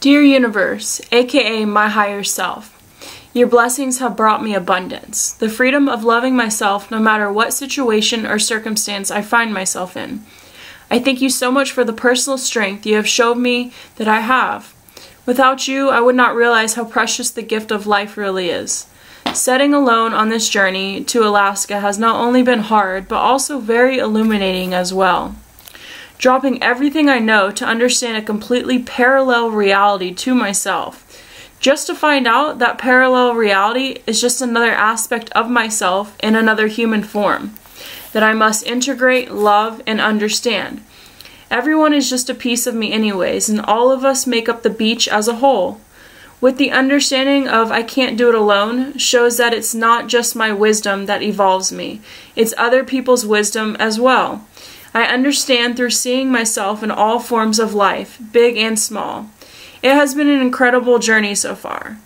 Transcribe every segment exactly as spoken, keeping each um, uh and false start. Dear Universe, aka my higher self, your blessings have brought me abundance, the freedom of loving myself no matter what situation or circumstance I find myself in. I thank you so much for the personal strength you have showed me that I have. Without you, I would not realize how precious the gift of life really is. Setting alone on this journey to Alaska has not only been hard, but also very illuminating as well. Dropping everything I know to understand a completely parallel reality to myself, just to find out that parallel reality is just another aspect of myself in another human form, that I must integrate, love, and understand. Everyone is just a piece of me anyways, and all of us make up the beach as a whole. With the understanding of I can't do it alone shows that it's not just my wisdom that evolves me, it's other people's wisdom as well. I understand through seeing myself in all forms of life, big and small. It has been an incredible journey so far.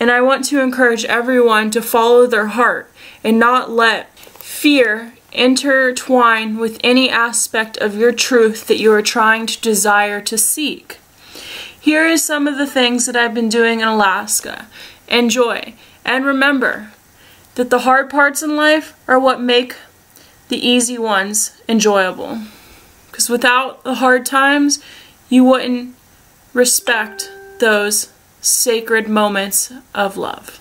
And I want to encourage everyone to follow their heart and not let fear intertwine with any aspect of your truth that you are trying to desire to seek. Here is some of the things that I've been doing in Alaska. Enjoy. And remember that the hard parts in life are what make the easy ones enjoyable. Because without the hard times, you wouldn't respect those sacred moments of love.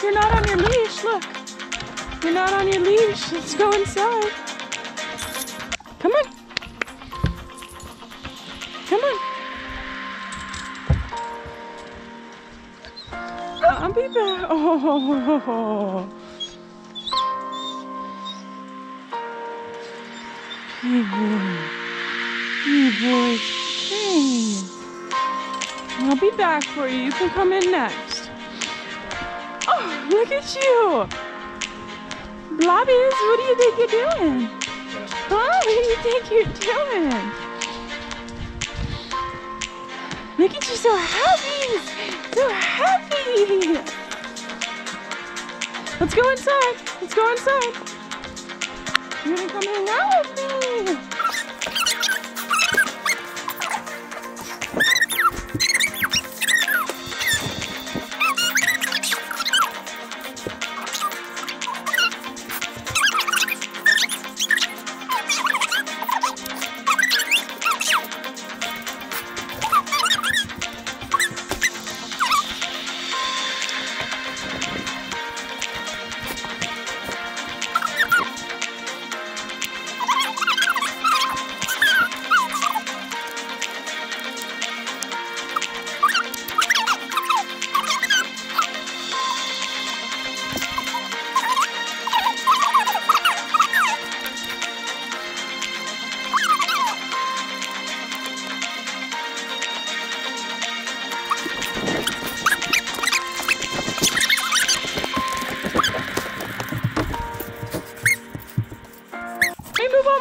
You're not on your leash, look. You're not on your leash. Let's go inside. Come on. Come on. I'll be back. Oh. Hey boy. Hey boy. Hey. I'll be back for you. You can come in next. Look at you! Blobbies, what do you think you're doing? Huh? What do you think you're doing? Look at you, so happy! So happy! Let's go inside! Let's go inside! You're gonna come hang out with me!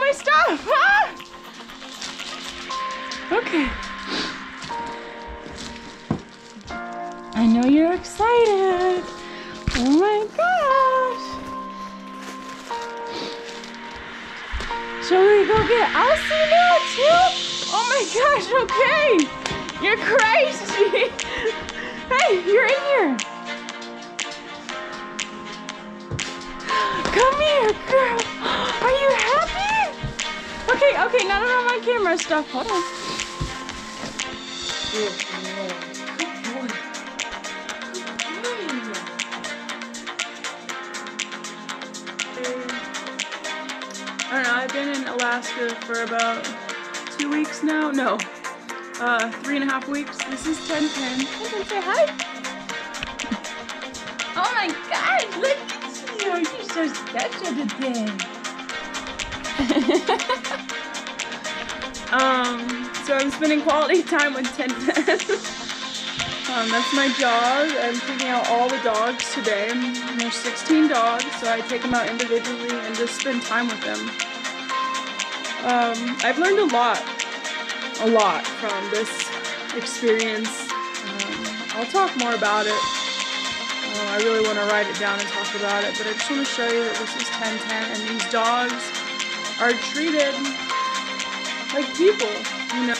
my stuff, huh? Okay. I know you're excited. Oh my gosh. Shall we go get Elsie now too? Oh my gosh, okay. You're crazy. Hey, you're in here. Come here, girl. Are you happy? Okay, okay, not on my camera stuff. Hold on. Good boy. I don't know, I've been in Alaska for about two weeks now. No, uh, three and a half weeks. This is ten ten. I can say hi. Oh my gosh, look at you. You're so special today. um, so I'm spending quality time with ten ten. um, that's my dog. I'm taking out all the dogs today. There's sixteen dogs, so I take them out individually and just spend time with them. Um, I've learned a lot, a lot from this experience. Um, I'll talk more about it. Uh, I really want to write it down and talk about it, but I just want to show you that this is ten ten, and these dogs are treated like people, you know.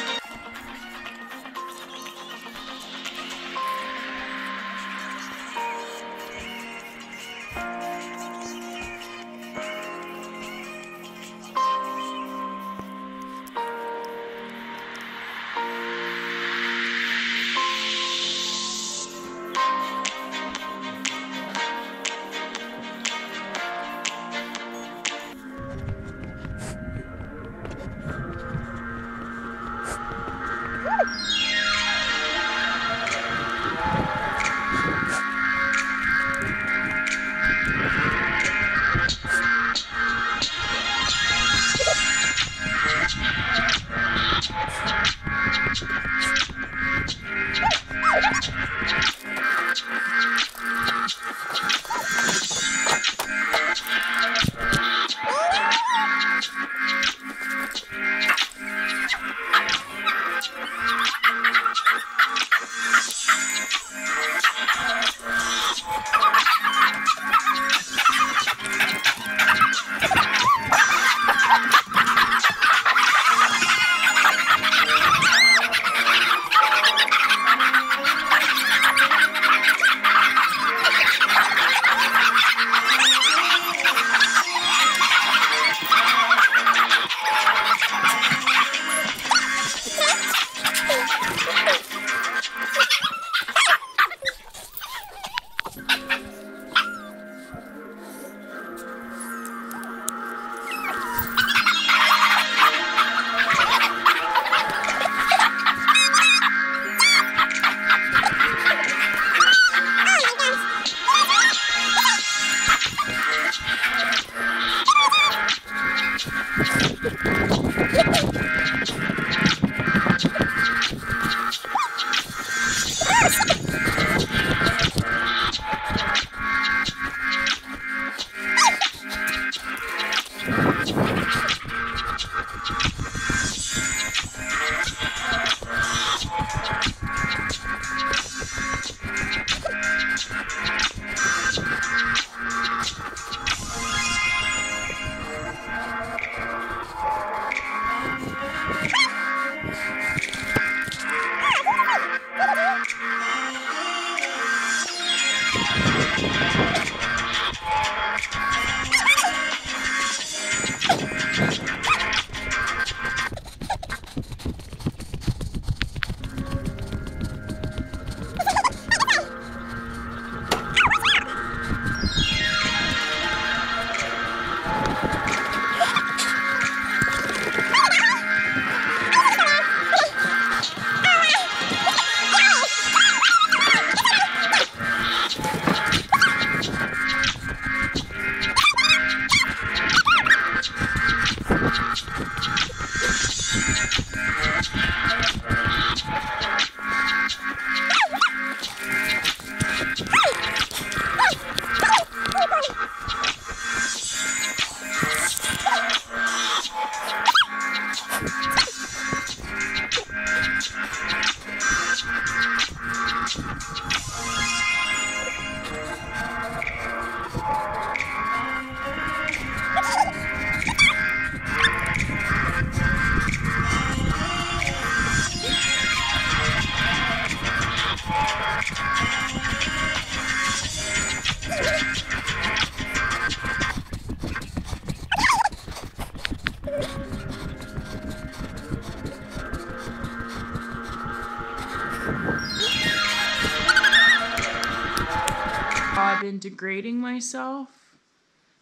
and degrading myself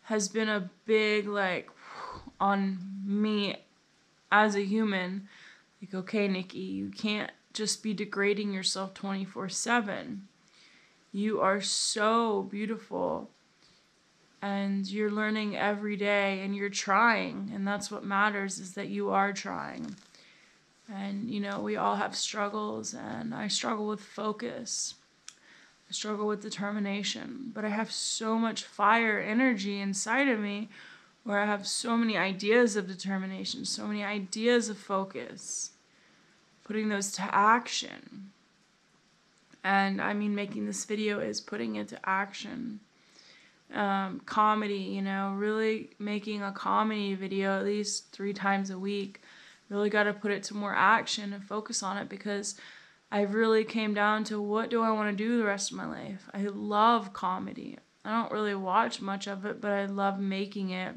has been a big, like, on me as a human. Like, okay, Nikki, you can't just be degrading yourself twenty-four seven. You are so beautiful and you're learning every day and you're trying, and that's what matters, is that you are trying. And, you know, we all have struggles, and I struggle with focus. I struggle with determination, but I have so much fire energy inside of me where I have so many ideas of determination, so many ideas of focus, putting those to action. And I mean, making this video is putting it to action. Um, comedy, you know, really making a comedy video at least three times a week. Really got to put it to more action and focus on it, because I really came down to, what do I want to do the rest of my life? I love comedy. I don't really watch much of it, but I love making it.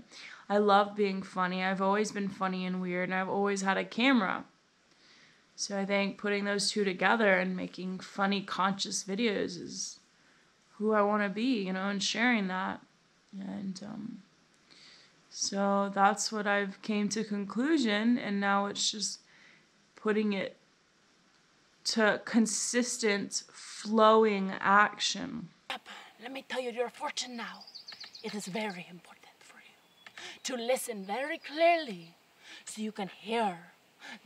I love being funny. I've always been funny and weird, and I've always had a camera. So I think putting those two together and making funny, conscious videos is who I want to be, you know, and sharing that. And um, so that's what I've came to conclusion, and now it's just putting it to consistent, flowing action. Let me tell you your fortune now. It is very important for you to listen very clearly so you can hear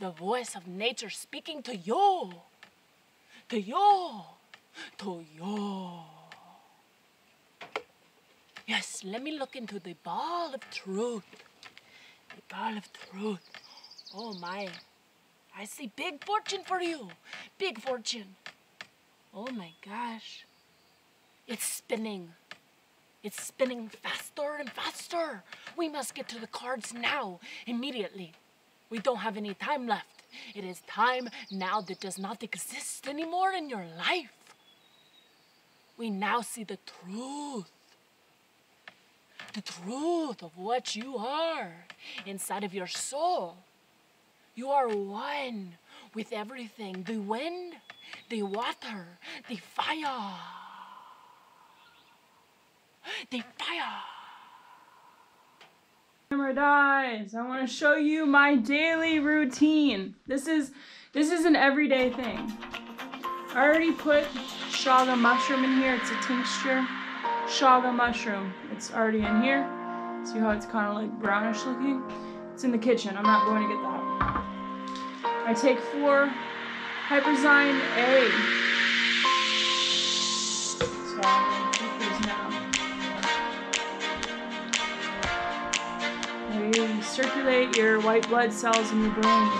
the voice of nature speaking to you, to you, to you. Yes, let me look into the ball of truth, the ball of truth. Oh my, I see big fortune for you, big fortune. Oh my gosh. It's spinning. It's spinning faster and faster. We must get to the cards now, immediately. We don't have any time left. It is time now that does not exist anymore in your life. We now see the truth. The truth of what you are inside of your soul. You are one with everything. The wind, the water, the fire. The fire. Camera dies. I want to show you my daily routine. This is this is an everyday thing. I already put shaga mushroom in here. It's a tincture. Shaga mushroom. It's already in here. See how it's kind of like brownish looking? It's in the kitchen. I'm not going to get that. I take four Hyperzine A. So I'm going to take these now. You circulate your white blood cells in your brain.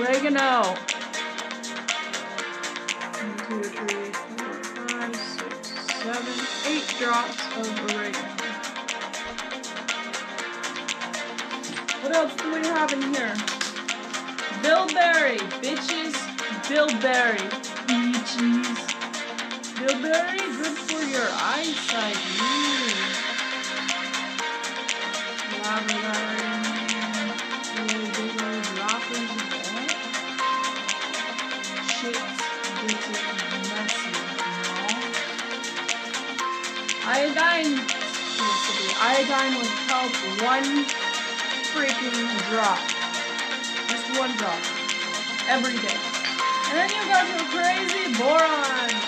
Oregano. One, two, three, four, five, six, seven, eight drops of oregano. What else do we have in here? Bilberry, bitches. Bilberry, bitches. Bilberry, good for your eyesight. Mm. Lavender, bilberry, droppers of oil. Shit, bitches, messy. No. Iodine. Iodine would help one freaking drop. Just one drop. Every day. And then you got your crazy boron.